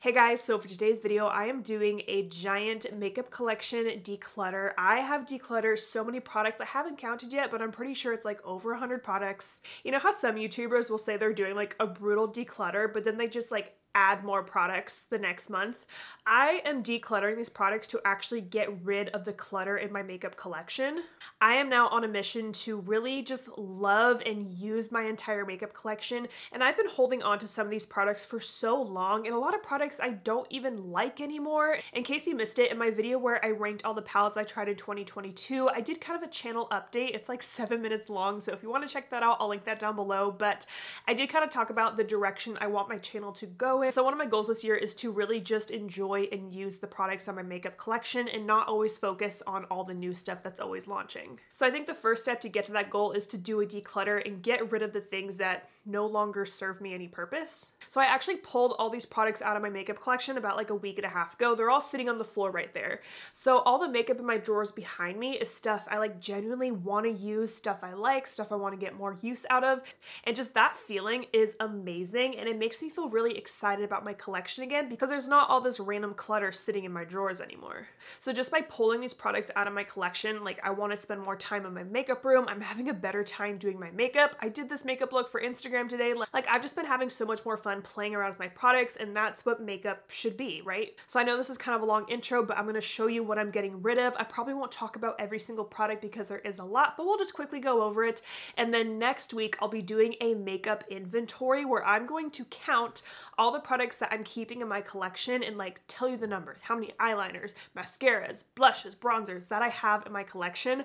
Hey guys, so for today's video, I am doing a giant makeup collection declutter. I have decluttered so many products. I haven't counted yet, but I'm pretty sure it's like over 100 products. You know how some YouTubers will say they're doing like a brutal declutter, but then they just like add more products the next month. I am decluttering these products to actually get rid of the clutter in my makeup collection. I am now on a mission to really just love and use my entire makeup collection, and I've been holding on to some of these products for so long, and a lot of products I don't even like anymore. In case you missed it, in my video where I ranked all the palettes I tried in 2022, I did kind of a channel update. It's like 7 minutes long, so if you want to check that out, I'll link that down below, but I did kind of talk about the direction I want my channel to go in. So one of my goals this year is to really just enjoy and use the products on my makeup collection and not always focus on all the new stuff that's always launching. So I think the first step to get to that goal is to do a declutter and get rid of the things that no longer serve me any purpose. So I actually pulled all these products out of my makeup collection about like a week and a half ago. They're all sitting on the floor right there. So all the makeup in my drawers behind me is stuff I like genuinely want to use, stuff I like, stuff I want to get more use out of. And just that feeling is amazing, and it makes me feel really excited about my collection again because there's not all this random clutter sitting in my drawers anymore. So just by pulling these products out of my collection, like I want to spend more time in my makeup room. I'm having a better time doing my makeup. I did this makeup look for Instagram today. Like I've just been having so much more fun playing around with my products, and that's what makeup should be, right? So I know this is kind of a long intro, but I'm going to show you what I'm getting rid of. I probably won't talk about every single product because there is a lot, but we'll just quickly go over it. And then next week I'll be doing a makeup inventory where I'm going to count all the products that I'm keeping in my collection and like tell you the numbers, how many eyeliners, mascaras, blushes, bronzers that I have in my collection.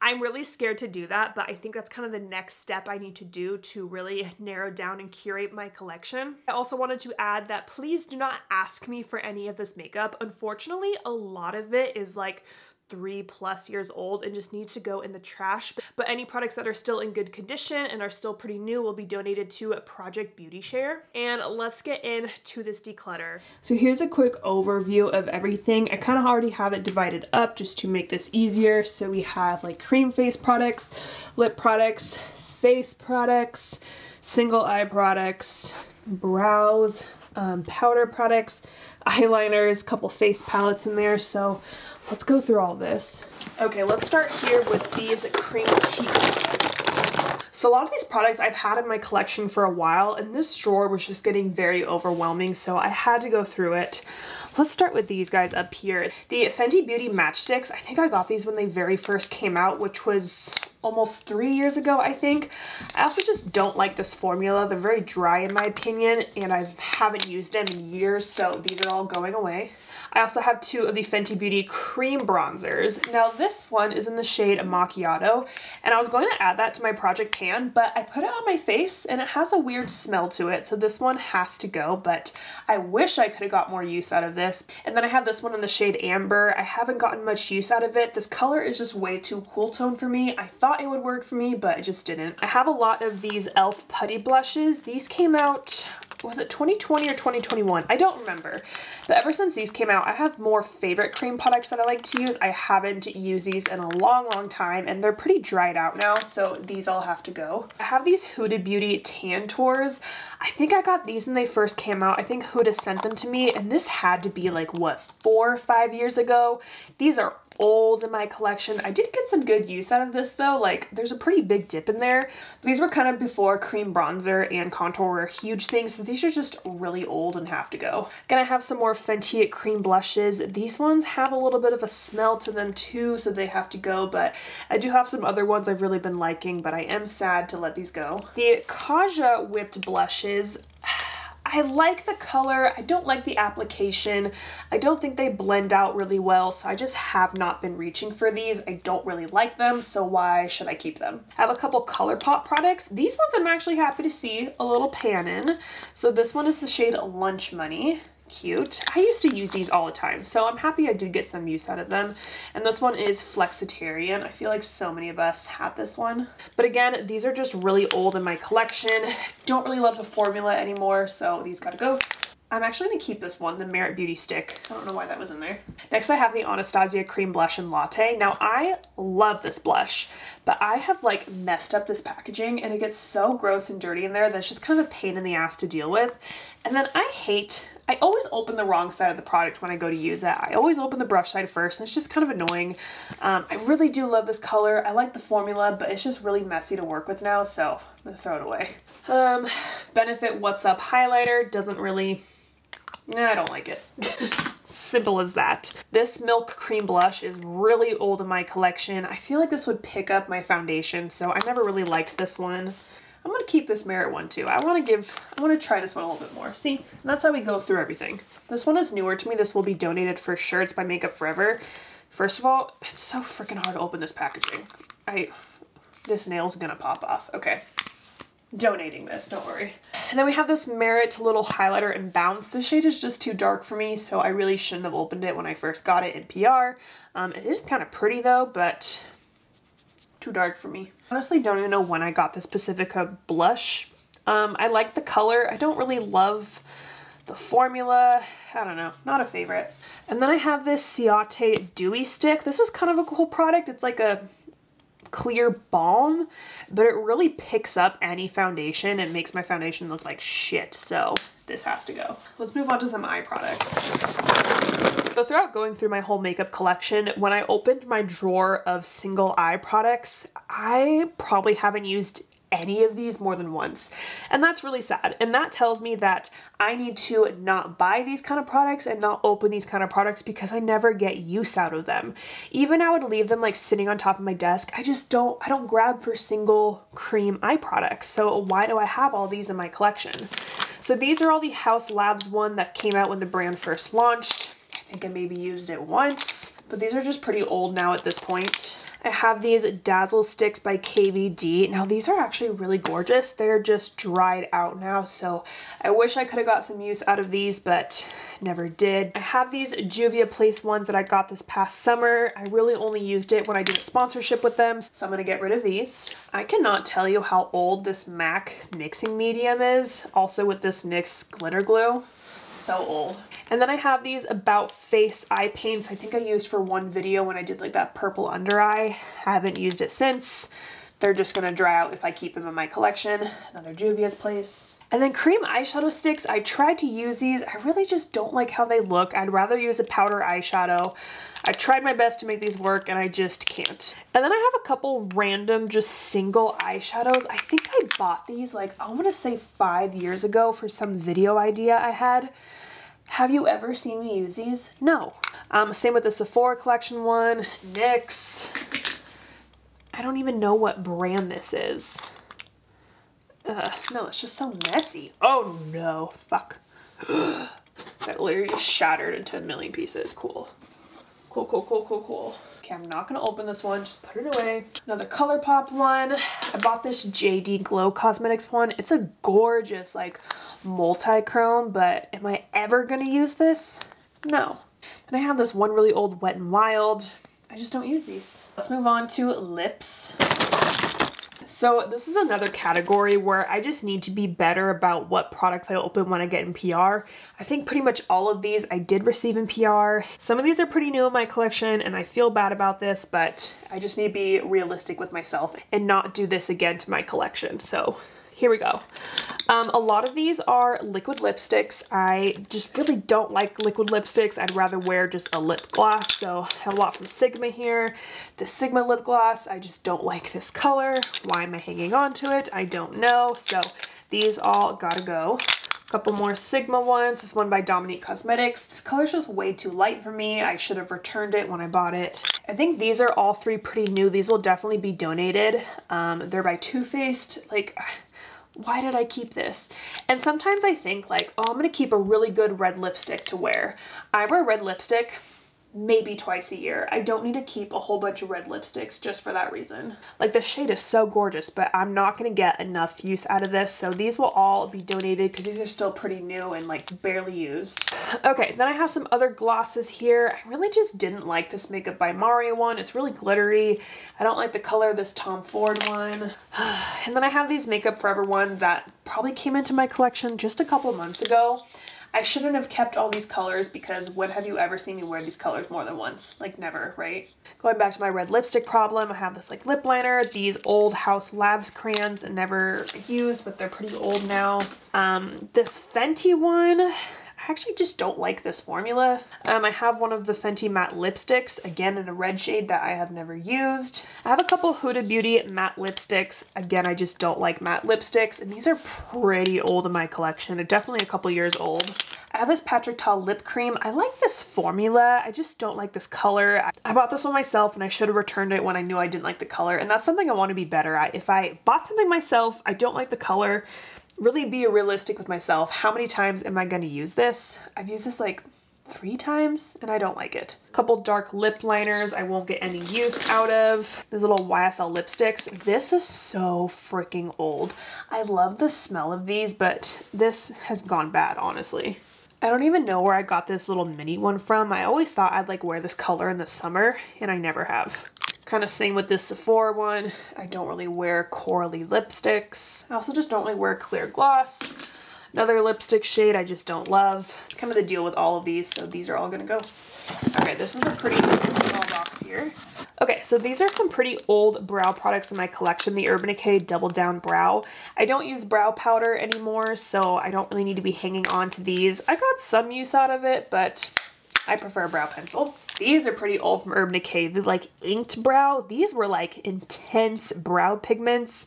I'm really scared to do that, but I think that's kind of the next step I need to do to really narrow down and curate my collection. I also wanted to add that please do not ask me for any of this makeup. Unfortunately, a lot of it is like 3+ years old and just need to go in the trash, but any products that are still in good condition and are still pretty new will be donated to Project Beauty Share. And let's get into this declutter. So here's a quick overview of everything. I kind of already have it divided up just to make this easier. So we have like cream face products, lip products, face products, single eye products, brows, powder products, eyeliners, a couple face palettes in there. So let's go through all this. Okay, let's start here with these cream cheek products. So a lot of these products I've had in my collection for a while, and this drawer was just getting very overwhelming, so I had to go through it. Let's start with these guys up here. The Fenty Beauty matchsticks. I think I got these when they very first came out, which was almost 3 years ago, I think. I also just don't like this formula. They're very dry in my opinion, and I haven't used them in years, so these are all going away. I also have two of the Fenty Beauty cream bronzers. Now this one is in the shade Macchiato, and I was going to add that to my project pan, but I put it on my face and it has a weird smell to it, so this one has to go, but I wish I could have got more use out of this. And then I have this one in the shade Amber. I haven't gotten much use out of it. This color is just way too cool tone for me. I thought it would work for me, but it just didn't. I have a lot of these e.l.f. putty blushes. These came out, was it 2020 or 2021? I don't remember. But ever since these came out, I have more favorite cream products that I like to use. I haven't used these in a long, long time, and they're pretty dried out now, so these all have to go. I have these Huda Beauty Tantors. I think I got these when they first came out. I think Huda sent them to me, and this had to be like, what, 4 or 5 years ago? These are old in my collection. I did get some good use out of this though. Like there's a pretty big dip in there. These were kind of before cream bronzer and contour were huge things, so these are just really old and have to go. Gonna have some more Fenty cream blushes. These ones have a little bit of a smell to them too, so they have to go, but I do have some other ones I've really been liking, but I am sad to let these go. The Kaja whipped blushes. I like the color, I don't like the application, I don't think they blend out really well, so I just have not been reaching for these. I don't really like them, so why should I keep them? I have a couple ColourPop products. These ones I'm actually happy to see a little pan in. So this one is the shade Lunch Money. Cute. I used to use these all the time, so I'm happy I did get some use out of them. And this one is Flexitarian. I feel like so many of us have this one. But again, these are just really old in my collection. Don't really love the formula anymore, so these gotta go. I'm actually going to keep this one, the Merit Beauty Stick. I don't know why that was in there. Next I have the Anastasia Cream Blush and Latte. Now I love this blush, but I have like messed up this packaging and it gets so gross and dirty in there that's just kind of a pain in the ass to deal with. And then I hate I always open the wrong side of the product when I go to use it. I always open the brush side first, and it's just kind of annoying. I really do love this color. I like the formula, but it's just really messy to work with now, so I'm gonna throw it away. Benefit What's Up highlighter doesn't really, nah, I don't like it. Simple as that. This Milk cream blush is really old in my collection. I feel like this would pick up my foundation, so I never really liked this one. I'm gonna keep this Merit one too. I wanna try this one a little bit more. See, and that's why we go through everything. This one is newer to me. This will be donated for sure. It's by Makeup Forever. First of all, it's so freaking hard to open this packaging. This nail's gonna pop off. Okay. Donating this, don't worry. And then we have this Merit little highlighter and bounce. The shade is just too dark for me, so I really shouldn't have opened it when I first got it in PR. It is kind of pretty though, but too dark for me. Honestly, don't even know when I got this Pacifica blush. I like the color. I don't really love the formula. I don't know, not a favorite. And then I have this Ciate Dewy Stick. This was kind of a cool product. It's like a clear balm, but it really picks up any foundation and makes my foundation look like shit, so this has to go. Let's move on to some eye products. So throughout going through my whole makeup collection, when I opened my drawer of single eye products, I probably haven't used any of these more than once. And that's really sad. And that tells me that I need to not buy these kind of products and not open these kind of products because I never get use out of them. Even I would leave them like sitting on top of my desk. I just don't, I don't grab for single cream eye products. So why do I have all these in my collection? So these are all the House Labs one that came out when the brand first launched. I think I maybe used it once, but these are just pretty old now at this point. I have these Dazzle Sticks by KVD. Now these are actually really gorgeous. They're just dried out now, so I wish I could have got some use out of these, but never did. I have these Juvia's Place ones that I got this past summer. I really only used it when I did a sponsorship with them, so I'm gonna get rid of these. I cannot tell you how old this MAC mixing medium is, also with this NYX glitter glue. So old. And then I have these About Face eye paints. I think I used for one video when I did like that purple under eye. I haven't used it since. They're just gonna dry out if I keep them in my collection. Another Juvia's Place. And then cream eyeshadow sticks. I tried to use these. I really just don't like how they look. I'd rather use a powder eyeshadow. I tried my best to make these work and I just can't. And then I have a couple random just single eyeshadows. I think I bought these like, I want to say 5 years ago for some video idea I had. Have you ever seen me use these? No. Same with the Sephora collection one, NYX. I don't even know what brand this is. No, it's just so messy. Oh no, fuck. That literally just shattered into a million pieces. Cool. Cool, cool, cool, cool, cool. Okay, I'm not gonna open this one, just put it away. Another ColourPop one. I bought this JD Glow Cosmetics one. It's a gorgeous, like, multi-chrome, but am I ever gonna use this? No. Then I have this one really old Wet n' Wild. I just don't use these. Let's move on to lips. So this is another category where I just need to be better about what products I open when I get in PR. I think pretty much all of these I did receive in PR. Some of these are pretty new in my collection and I feel bad about this, but I just need to be realistic with myself and not do this again to my collection. So here we go. A lot of these are liquid lipsticks. I just really don't like liquid lipsticks. I'd rather wear just a lip gloss. So I have a lot from Sigma here. The Sigma lip gloss, I just don't like this color. Why am I hanging on to it? I don't know. So these all gotta go. A couple more Sigma ones. This one by Dominique Cosmetics. This color's just way too light for me. I should have returned it when I bought it. I think these are all three pretty new. These will definitely be donated. They're by Too Faced. Like, why did I keep this? And sometimes I think like, oh, I'm gonna keep a really good red lipstick to wear. I wear red lipstick maybe twice a year. I don't need to keep a whole bunch of red lipsticks just for that reason. Like the shade is so gorgeous, but I'm not gonna get enough use out of this. So these will all be donated because these are still pretty new and like barely used. Okay, then I have some other glosses here. I really just didn't like this Makeup by Mario one. It's really glittery. I don't like the color of this Tom Ford one. And then I have these Makeup Forever ones that probably came into my collection just a couple months ago. I shouldn't have kept all these colors because when have you ever seen me wear these colors more than once? Like never, right? Going back to my red lipstick problem, I have this like lip liner, these old House Labs crayons that never used, but they're pretty old now. This Fenty one, I I actually just don't like this formula. I have one of the Fenty matte lipsticks, again in a red shade that I have never used. I have a couple Huda Beauty matte lipsticks. Again, I just don't like matte lipsticks, and these are pretty old in my collection. They're definitely a couple years old. I have this Patrick Ta lip cream. I like this formula. I just don't like this color. I bought this one myself and I should have returned it when I knew I didn't like the color, and that's something I want to be better at. If I bought something myself, I don't like the color, really be realistic with myself. How many times am I going to use this? I've used this like 3 times and I don't like it. A couple dark lip liners I won't get any use out of. These little YSL lipsticks. This is so freaking old. I love the smell of these, but this has gone bad, honestly. I don't even know where I got this little mini one from. I always thought I'd like wear this color in the summer and I never have. Kind of same with this Sephora one. I don't really wear corally lipsticks. I also just don't really wear clear gloss. Another lipstick shade I just don't love. It's kind of the deal with all of these, so these are all gonna go. Okay, this is a pretty small box here. Okay, so these are some pretty old brow products in my collection, the Urban Decay Double Down Brow. I don't use brow powder anymore, so I don't really need to be hanging on to these. I got some use out of it, but I prefer brow pencil. These are pretty old from Urban Decay. They're like inked brow. These were like intense brow pigments.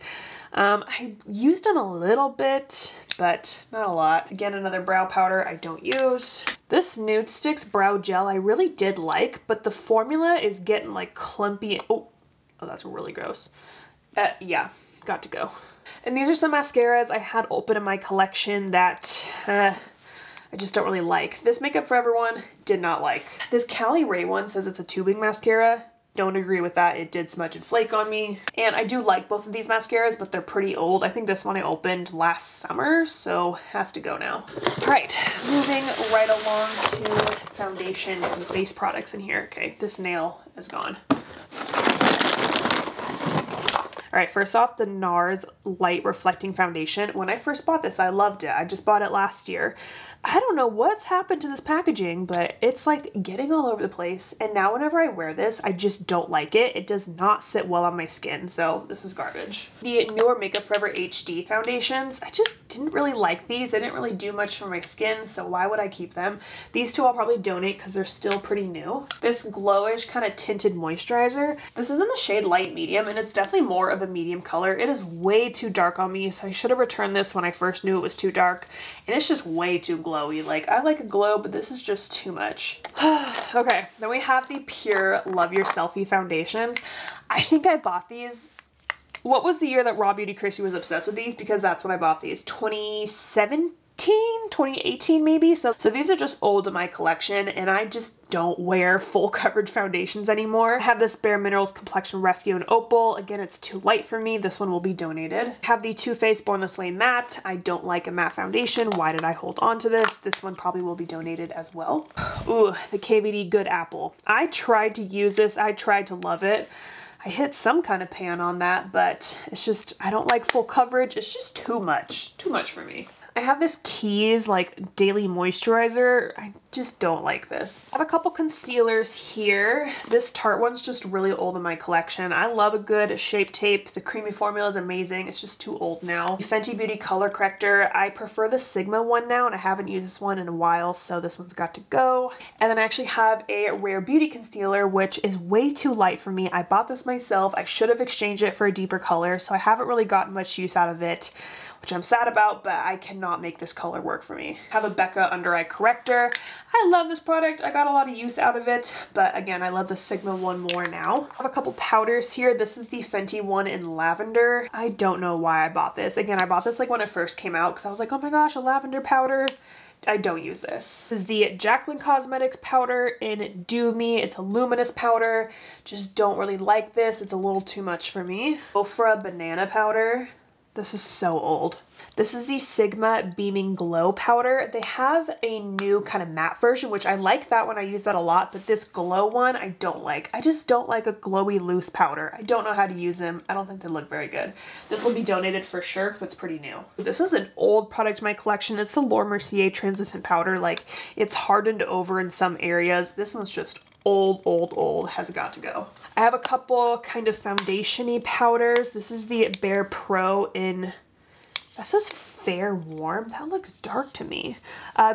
I used them a little bit, but not a lot. Again, another brow powder I don't use. This Nude Sticks Brow Gel I really did like, but the formula is getting like clumpy. Oh, that's really gross. Yeah, got to go. And these are some mascaras I had open in my collection that I just don't really like. This Makeup Forever one, did not like. This Cali Ray one says it's a tubing mascara. Don't agree with that. It did smudge and flake on me. And I do like both of these mascaras, but they're pretty old. I think this one I opened last summer, so has to go now. All right, moving right along to foundations and face products in here. Okay, this nail is gone. All right, first off, the NARS Light Reflecting Foundation. When I first bought this, I loved it. I just bought it last year. I don't know what's happened to this packaging, but it's like getting all over the place. And now whenever I wear this, I just don't like it. It does not sit well on my skin, so this is garbage. The newer Makeup Forever HD foundations, I just didn't really like these. They didn't really do much for my skin, so why would I keep them? These two I'll probably donate because they're still pretty new. This glowish kind of tinted moisturizer. This is in the shade Light Medium, and it's definitely more of a medium color. It is way too dark on me, so I should have returned this when I first knew it was too dark, and it's just way too glowy. Like, I like a glow, but this is just too much. Okay, then we have the Pure Love Your Selfie foundations. I think I bought these, what was the year that Raw Beauty Christie was obsessed with these? Because that's when I bought these, 2017? 2018 maybe. So these are just old in my collection, and I just don't wear full coverage foundations anymore. I have this Bare Minerals Complexion Rescue and Opal. Again, it's too light for me. This one will be donated. I have the Too Faced Born This Way Matte. I don't like a matte foundation. Why did I hold on to this? This one probably will be donated as well. Ooh, the KVD Good Apple. I tried to use this. I tried to love it. I hit some kind of pan on that, but it's just, I don't like full coverage. It's just too much for me. I have this Keys like daily moisturizer. I just don't like this. I have a couple concealers here. This Tarte one's just really old in my collection. I love a good Shape Tape. The creamy formula is amazing. It's just too old now. The Fenty Beauty Color Corrector. I prefer the Sigma one now, and I haven't used this one in a while, so this one's got to go. And then I actually have a Rare Beauty concealer, which is way too light for me. I bought this myself. I should have exchanged it for a deeper color, so I haven't really gotten much use out of it, which I'm sad about, but I cannot make this color work for me. I have a Becca Under Eye Corrector. I love this product. I got a lot of use out of it, but again, I love the Sigma one more now. I have a couple powders here. This is the Fenty one in lavender. I don't know why I bought this. Again, I bought this like when it first came out because I was like, oh my gosh, a lavender powder. I don't use this. This is the Jaclyn Cosmetics powder in Do Me. It's a luminous powder. Just don't really like this. It's a little too much for me. Ofra banana powder. This is so old. This is the Sigma Beaming Glow powder. They have a new kind of matte version, which I like that one. I use that a lot, but this glow one I don't like. I just don't like a glowy loose powder. I don't know how to use them. I don't think they look very good. This will be donated for sure because it's pretty new. This is an old product in my collection. It's the Laura Mercier translucent powder. Like, it's hardened over in some areas. This one's just old, has got to go. I have a couple kind of foundation-y powders. This is the Bare Pro in That says Fair Warm. That looks dark to me.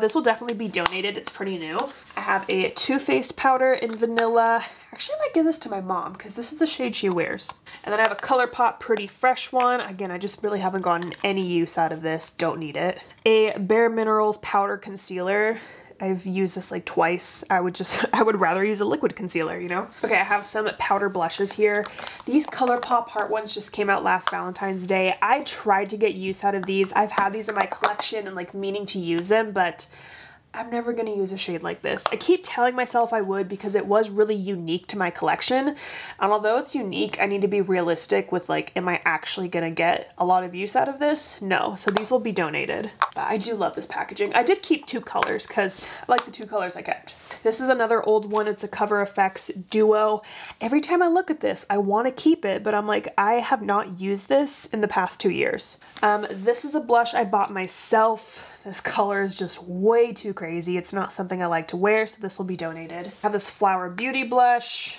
This will definitely be donated. It's pretty new. I have a Too Faced powder in vanilla. Actually, I might give this to my mom because this is the shade she wears. And then I have a ColourPop Pretty Fresh one. Again, I just really haven't gotten any use out of this. Don't need it. A Bare Minerals powder concealer. I've used this like twice. I would rather use a liquid concealer, you know? Okay, I have some powder blushes here. These ColourPop Heart ones just came out last Valentine's Day. I tried to get use out of these. I've had these in my collection and like meaning to use them, but I'm never gonna use a shade like this. I keep telling myself I would because it was really unique to my collection. And although it's unique, I need to be realistic with like, am I actually gonna get a lot of use out of this? No, so these will be donated. But I do love this packaging. I did keep two colors because I like the two colors I kept. This is another old one. It's a Cover FX Duo. Every time I look at this, I wanna keep it, but I'm like, I have not used this in the past 2 years. This is a blush I bought myself. This color is just way too crazy. It's not something I like to wear, so this will be donated. I have this Flower Beauty blush.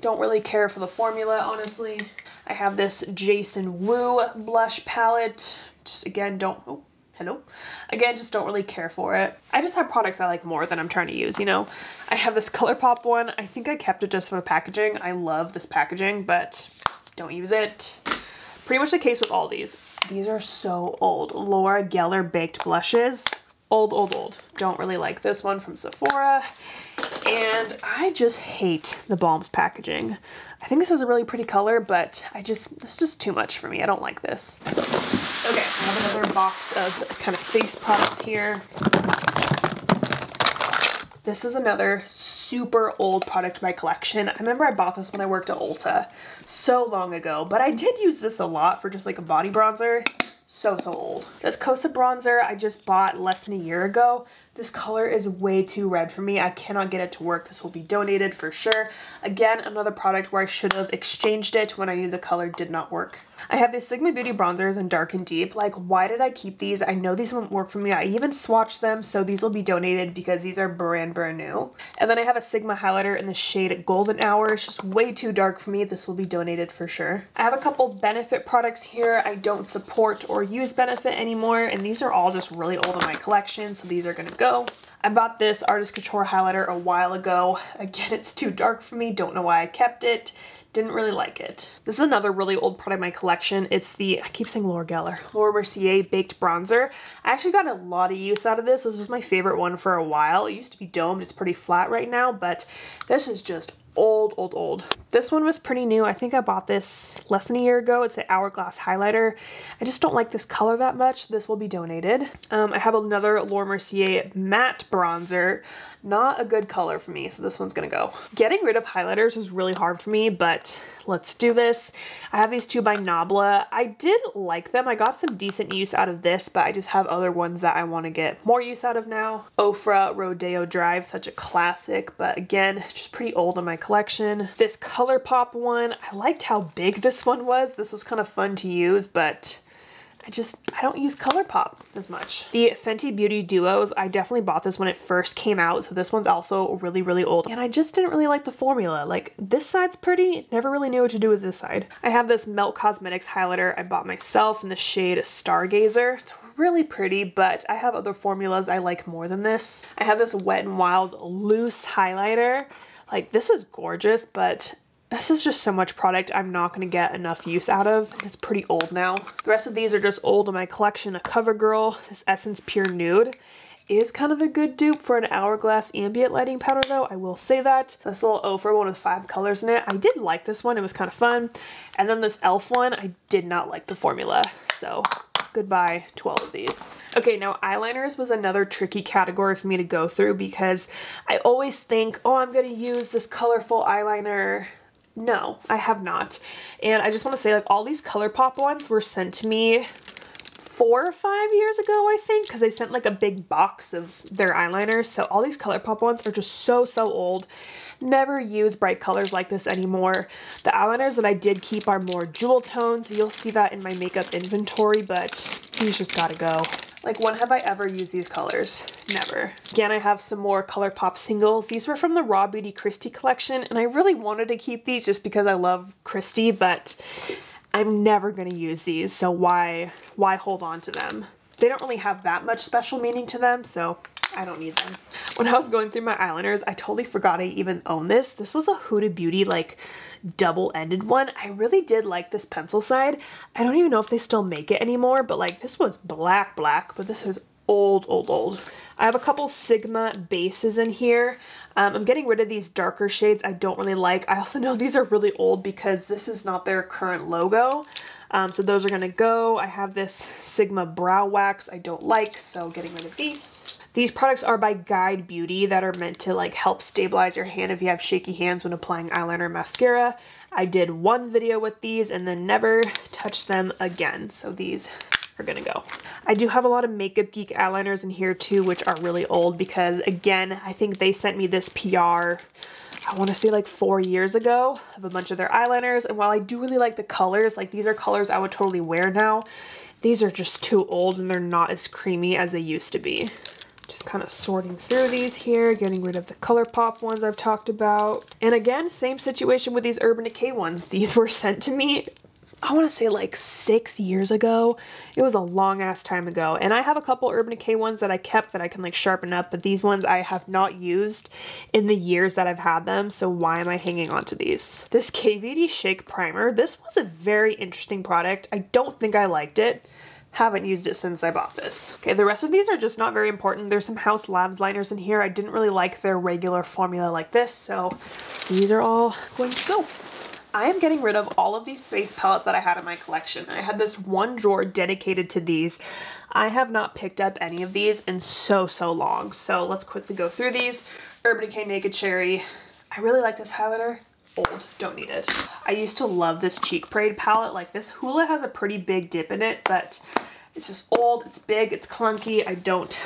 Don't really care for the formula, honestly. I have this Jason Wu blush palette. Just again, just don't really care for it. I just have products I like more than I'm trying to use, you know? I have this ColourPop one. I think I kept it just for the packaging. I love this packaging, but don't use it. Pretty much the case with all these. These are so old. Laura Geller Baked Blushes. Old, old, old. Don't really like this one from Sephora. And I just hate the Balm's packaging. I think this is a really pretty color, but it's just too much for me. I don't like this. Okay, I have another box of kind of face products here. This is another super old product in my collection. I remember I bought this when I worked at Ulta so long ago, but I did use this a lot for just like a body bronzer. So old. This Cosa bronzer I just bought less than a year ago. This color is way too red for me. I cannot get it to work. This will be donated for sure. Again, another product where I should have exchanged it when I knew the color did not work. I have the Sigma Beauty bronzers in Dark and Deep. Like, why did I keep these? I know these won't work for me. I even swatched them, so these will be donated because these are brand new. And then I have a Sigma highlighter in the shade Golden Hour. It's just way too dark for me. This will be donated for sure. I have a couple Benefit products here. I don't support or use Benefit anymore, and these are all just really old in my collection, so these are gonna go. I bought this Artist Couture highlighter a while ago. Again, it's too dark for me. Don't know why I kept it. Didn't really like it. This is another really old product in my collection. It's the, I keep saying Laura Geller, Laura Mercier Baked Bronzer. I actually got a lot of use out of this. This was my favorite one for a while. It used to be domed. It's pretty flat right now, but this is just old. This one was pretty new. I think I bought this less than a year ago. It's an Hourglass highlighter. I just don't like this color that much. This will be donated. I have another Laura Mercier matte bronzer. Not a good color for me, so this one's gonna go. Getting rid of highlighters was really hard for me, but let's do this. I have these two by Nabla. I did like them. I got some decent use out of this, but I just have other ones that I want to get more use out of now. Ofra Rodeo Drive, such a classic, but again, just pretty old in my collection. This ColourPop one, I liked how big this one was. This was kind of fun to use, but I don't use ColourPop as much. The Fenty Beauty Duos, I definitely bought this when it first came out, so this one's also really old. And I just didn't really like the formula. Like, this side's pretty, never really knew what to do with this side. I have this Milk Cosmetics highlighter I bought myself in the shade Stargazer. It's really pretty, but I have other formulas I like more than this. I have this Wet n' Wild loose highlighter. Like, this is gorgeous, but this is just so much product I'm not gonna get enough use out of. It's pretty old now. The rest of these are just old in my collection. A CoverGirl, this Essence Pure Nude is kind of a good dupe for an Hourglass ambient lighting powder though, I will say that. This little Ofra one with 5 colors in it, I did like this one, it was kind of fun. And then this e.l.f. one, I did not like the formula, so goodbye to all of these. Okay, now eyeliners was another tricky category for me to go through because I always think, oh, I'm gonna use this colorful eyeliner. No, I have not. And I just want to say, like, all these ColourPop ones were sent to me 4 or 5 years ago, I think, because they sent like a big box of their eyeliners. So all these ColourPop ones are just so old. Never use bright colors like this anymore. The eyeliners that I did keep are more jewel tones. You'll see that in my makeup inventory, but these just gotta go. Like, when have I ever used these colors? Never. Again, I have some more ColourPop singles. These were from the Raw Beauty Christie collection, and I really wanted to keep these just because I love Christie, but I'm never going to use these, so why hold on to them? They don't really have that much special meaning to them, so I don't need them. When I was going through my eyeliners, I totally forgot I even own this. This was a Huda Beauty, like, double-ended one. I really did like this pencil side. I don't even know if they still make it anymore, but, like, this one's black, but this is old. I have a couple Sigma bases in here. I'm getting rid of these darker shades I don't really like. I also know these are really old because this is not their current logo. So those are gonna go. I have this Sigma brow wax I don't like, so getting rid of these. These products are by Guide Beauty that are meant to like help stabilize your hand if you have shaky hands when applying eyeliner and mascara. I did one video with these and then never touched them again. So these are gonna go. I do have a lot of Makeup Geek eyeliners in here too, which are really old because again, I think they sent me this PR, I want to say like 4 years ago, of a bunch of their eyeliners. And while I do really like the colors, like these are colors I would totally wear now, these are just too old and they're not as creamy as they used to be. Just kind of sorting through these here, getting rid of the ColourPop ones I've talked about. And again, same situation with these Urban Decay ones. These were sent to me, I want to say like 6 years ago. It was a long ass time ago. And I have a couple Urban Decay ones that I kept that I can like sharpen up, but these ones I have not used in the years that I've had them. So why am I hanging on to these? This KVD Shake Primer, this was a very interesting product. I don't think I liked it. Haven't used it since I bought this. Okay, the rest of these are just not very important. There's some House Labs liners in here. I didn't really like their regular formula like this, so these are all going to go. I am getting rid of all of these face palettes that I had in my collection. I had this one drawer dedicated to these. I have not picked up any of these in so long. So let's quickly go through these. Urban Decay Naked Cherry. I really like this highlighter. Old, don't need it. I used to love this Cheek Parade palette. Like this Hoola has a pretty big dip in it, but it's just old, it's big, it's clunky. I don't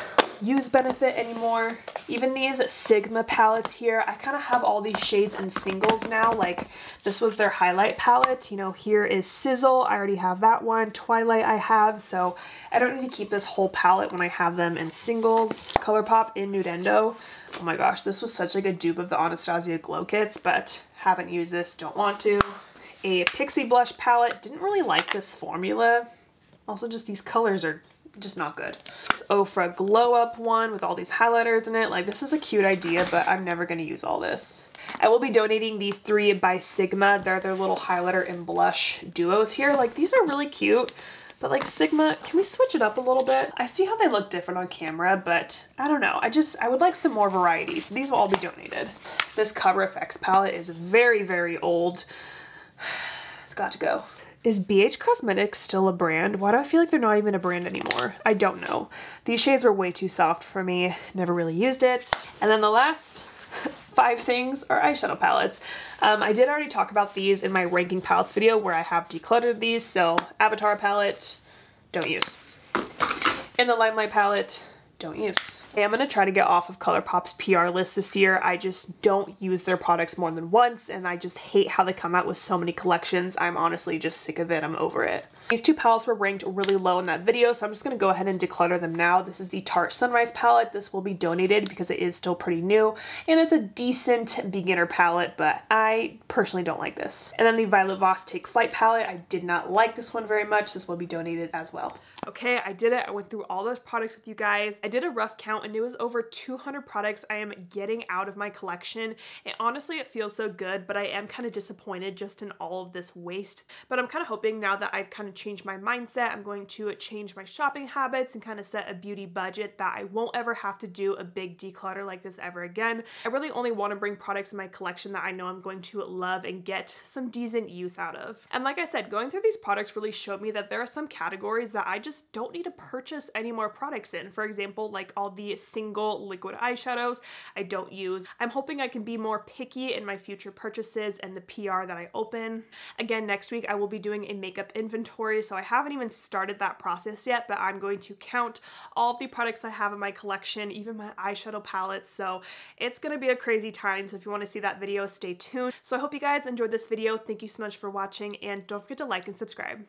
use Benefit anymore. Even these Sigma palettes here, I kind of have all these shades in singles now. Like this was their highlight palette. You know, here is Sizzle. I already have that one. Twilight I have, so I don't need to keep this whole palette when I have them in singles. ColourPop in Nudendo. Oh my gosh, this was such like a dupe of the Anastasia glow kits, but haven't used this, don't want to. A Pixie blush palette. Didn't really like this formula. Also just these colors are just not good. It's Ofra glow up one with all these highlighters in it. Like this is a cute idea, but I'm never going to use all this. I will be donating these three by Sigma. They're their little highlighter and blush duos here. Like these are really cute, but like Sigma, can we switch it up a little bit? I see how they look different on camera, but I don't know. I would like some more variety. So these will all be donated. This Cover FX palette is very old. It's got to go. Is BH Cosmetics still a brand? Why do I feel like they're not even a brand anymore? I don't know. These shades were way too soft for me. Never really used it. And then the last 5 things are eyeshadow palettes. I did already talk about these in my ranking palettes video where I have decluttered these. So Avatar palette, don't use. And the Limelight palette, don't use. I'm gonna try to get off of ColourPop's PR list this year. I just don't use their products more than once, and I just hate how they come out with so many collections. I'm honestly just sick of it. I'm over it. These two palettes were ranked really low in that video, so I'm just gonna go ahead and declutter them now. This is the Tarte Sunrise palette. This will be donated because it is still pretty new, and it's a decent beginner palette, but I personally don't like this. And then the Violet Voss Take Flight palette. I did not like this one very much. This will be donated as well. Okay, I did it. I went through all those products with you guys. I did a rough count and it was over 200 products I am getting out of my collection. And honestly, it feels so good, but I am kind of disappointed just in all of this waste. But I'm kind of hoping now that I've kind of changed my mindset, I'm going to change my shopping habits and kind of set a beauty budget that I won't ever have to do a big declutter like this ever again. I really only want to bring products in my collection that I know I'm going to love and get some decent use out of. And like I said, going through these products really showed me that there are some categories that I just don't need to purchase any more products in. For example, like all the single liquid eyeshadows I don't use. I'm hoping I can be more picky in my future purchases and the PR that I open. Again, next week I will be doing a makeup inventory, so I haven't even started that process yet, but I'm going to count all of the products I have in my collection, even my eyeshadow palettes, so it's gonna be a crazy time, so if you wanna see that video, stay tuned. So I hope you guys enjoyed this video. Thank you so much for watching, and don't forget to like and subscribe.